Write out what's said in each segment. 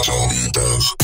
that's all he does.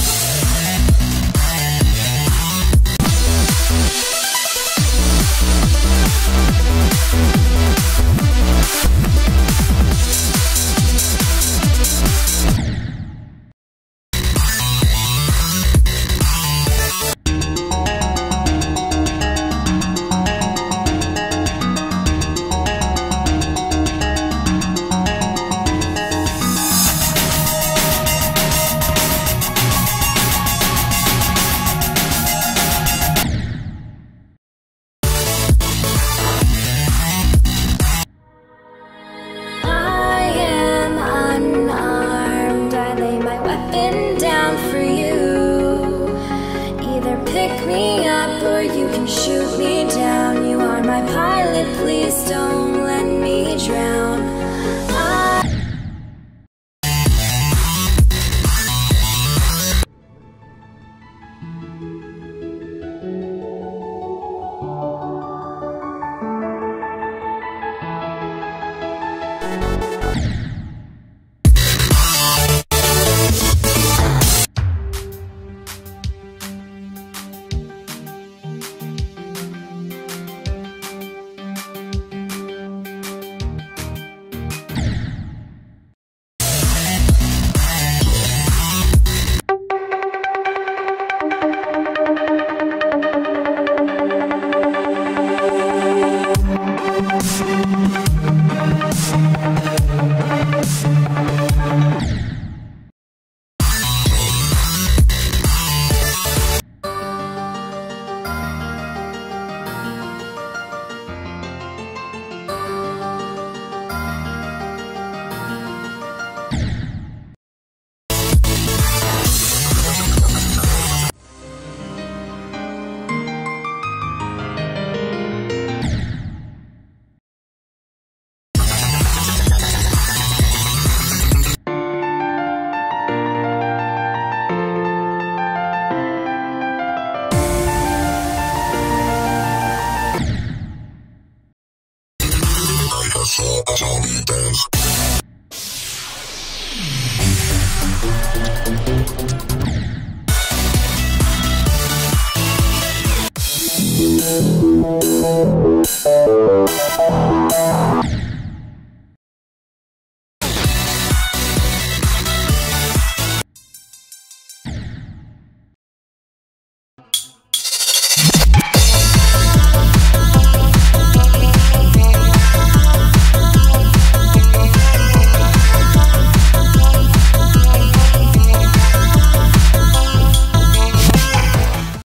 That's all he does.